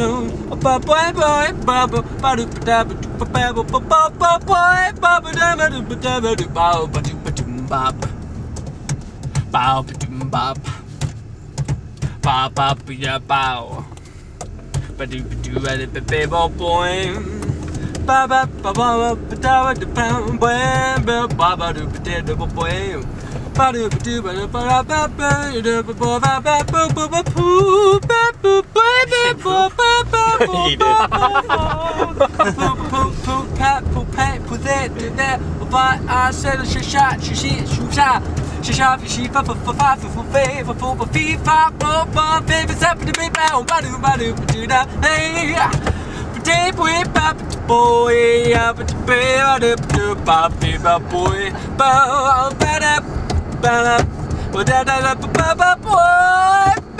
Hope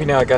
you know I got